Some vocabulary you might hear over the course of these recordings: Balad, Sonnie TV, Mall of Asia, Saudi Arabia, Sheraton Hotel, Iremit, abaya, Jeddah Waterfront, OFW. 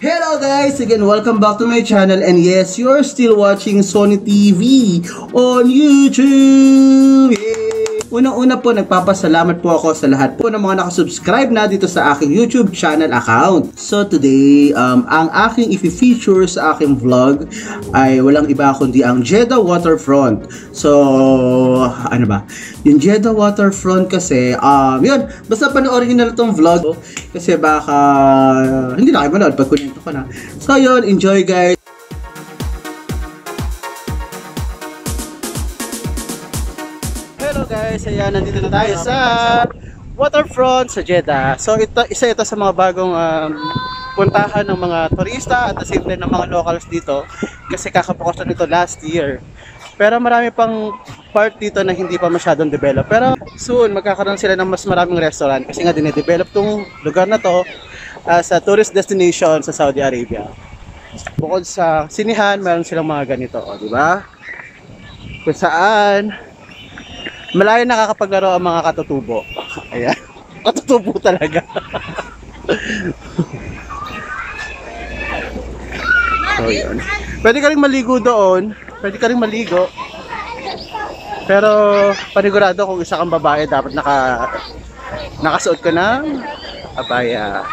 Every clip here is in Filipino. Hello guys! Again, welcome back to my channel, and yes, you're still watching Sonnie TV on YouTube! Yay! Unang-una po, nagpapasalamat po ako sa lahat po ng mga nakasubscribe na dito sa aking YouTube channel account. So today, ang aking i-feature sa aking vlog ay walang iba kundi ang Jeddah Waterfront. So, ano ba? Yung Jeddah Waterfront kasi, yun, basta panoorin nyo na itong vlog kasi baka hindi na kayo manood pag na. So yun, enjoy guys! Hello guys! Ayan, nandito na tayo sa Waterfront sa Jeddah. So isa ito sa mga bagong puntahan ng mga turista at asimple ng mga locals dito kasi kakapokusan nito last year. Pero marami pang part dito na hindi pa masyadong develop. Pero soon magkakaroon sila ng mas maraming restaurant kasi nga dine-develop tong lugar na to as a tourist destination sa Saudi Arabia. Bukod sa sinihan, meron silang mga ganito, di ba? Kung saan malayo nakakapaglaro ang mga katutubo. Ayan, katutubo talaga. So, yun. Pwede ka rin maligo doon, pwede ka rin maligo. Pero panigurado kung isa kang babae, dapat nakasuot ka ng abaya.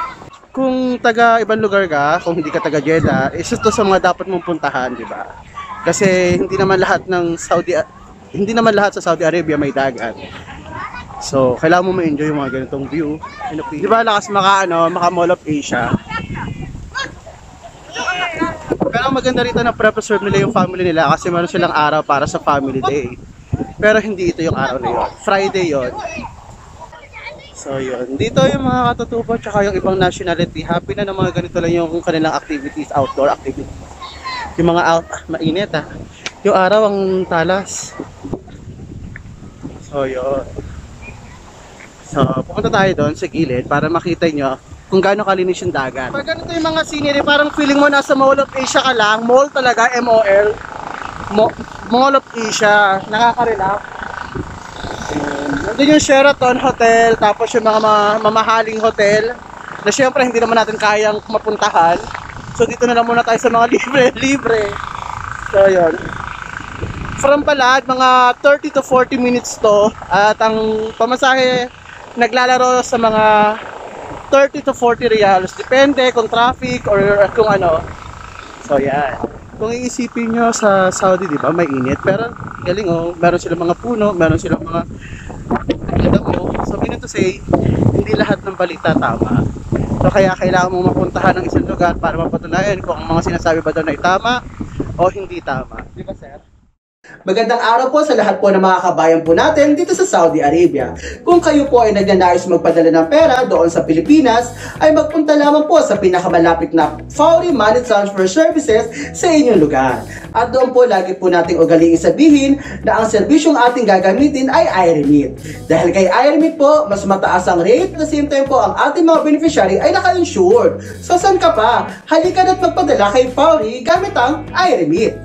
Kung taga ibang lugar ka, kung hindi ka taga Jeddah, isa to sa mga dapat mong puntahan, di ba? Kasi hindi naman lahat sa Saudi Arabia may dagat. So, kailangan mo ma-enjoy yung mga ganitong view. Di ba lakas maka Mall of Asia. Pero maganda rito na pre-preserve nila yung family nila kasi meron silang araw para sa family day. Pero hindi ito yung araw na yun. Friday yun. So yun, dito yung mga katutubo tsaka yung ibang nationality, happy na ng mga ganito lang yung kanilang activities, outdoor activities. Yung mga mainit yung araw ang talas. So yun. So pupunta tayo doon sa gilid para makita nyo kung gaano kalinis yung dagat. Pag ganito yung mga scenery, parang feeling mo nasa Mall of Asia ka lang, mall talaga, M-O-L, Mall of Asia, nakaka-relax. Doon yung Sheraton Hotel, tapos yung mga mamahaling hotel na syempre hindi naman natin kayang mapuntahan. So dito na lang muna tayo sa mga libre. So yun. From Balad, mga 30 to 40 minutes to. At ang pamasahe, naglalaro sa mga 30 to 40 reals. Depende kung traffic or kung ano. So yan. Kung iisipin nyo sa Saudi, di ba, may init. Pero galing meron silang mga puno, meron silang mga say, hindi lahat ng balita tama. So kaya kailangan mong mapuntahan ng isang lugar para mapatunayan kung ang mga sinasabi ba doon ay tama o hindi tama. Di ba, sir? Magandang araw po sa lahat po ng mga kabayan po natin dito sa Saudi Arabia. Kung kayo po ay nagnanais magpadala ng pera doon sa Pilipinas, ay magpunta lamang po sa pinakamalapit na Saudi Money Transfer Services sa inyong lugar. At doon po lagi po nating ugaliing sabihin na ang serbisyong ating gagamitin ay Iremit. Dahil kay Iremit po, mas mataas ang rate, at the same time po ang ating mga beneficiary ay naka-insured. So saan ka pa? Halika na't magpadala kay Saudi gamit ang Iremit.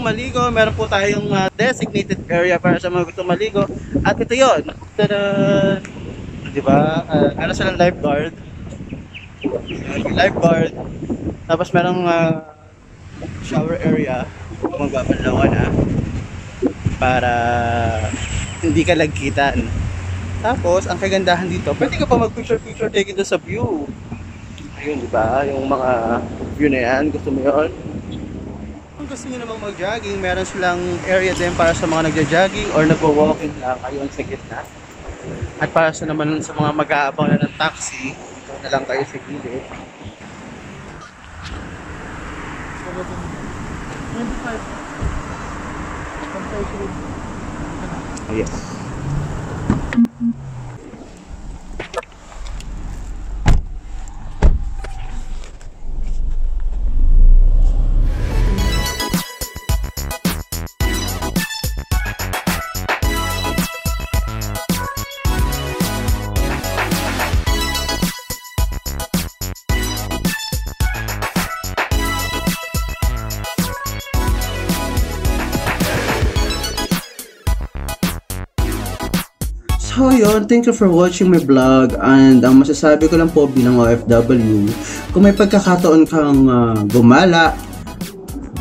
gustong maligo, meron po tayong designated area para sa mga gustong maligo. At ito yun, tadaan! Diba? Ano silang lifeguard? Lifeguard. Tapos merong shower area. Magbabanlawan ha. Para hindi ka lagkitan. Tapos, ang kagandahan dito, pwede ka pa mag-picture-picture taking doon sa view. Ayun, diba? Yung mga view na yan, gusto mo yun? Kung gusto nyo namang mag-jogging, meron silang area din para sa mga nagja-jogging or nagwa-walking lang. Ayun, sa gitna. At para sa naman sa mga mag-aabang na ng taxi, dito na lang kayo sa gilid. Oh, yes. So yun, thank you for watching my vlog, and ang masasabi ko lang po bilang OFW, kung may pagkakataon kang gumala,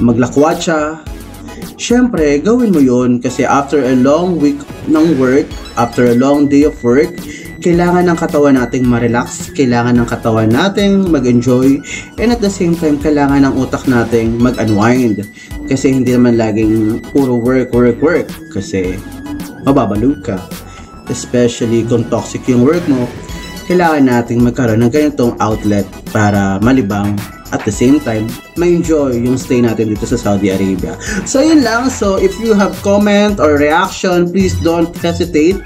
maglakwatsa, syempre gawin mo yun kasi after a long week ng work, after a long day of work, kailangan ng katawan nating ma-relax, kailangan ng katawan nating mag-enjoy, and at the same time kailangan ng utak nating mag-unwind kasi hindi naman laging puro work, work, work kasi mababalog ka. Especially kung toxic yung work mo, kailangan nating magkaroon ng ganitong outlet para malibang at the same time, ma-enjoy yung stay natin dito sa Saudi Arabia. So yun lang. So if you have comment or reaction, please don't hesitate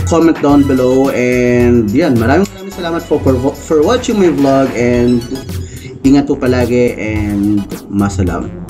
to comment down below. And yan, maraming salamat for watching my vlog, and ingat po palagi and masalam.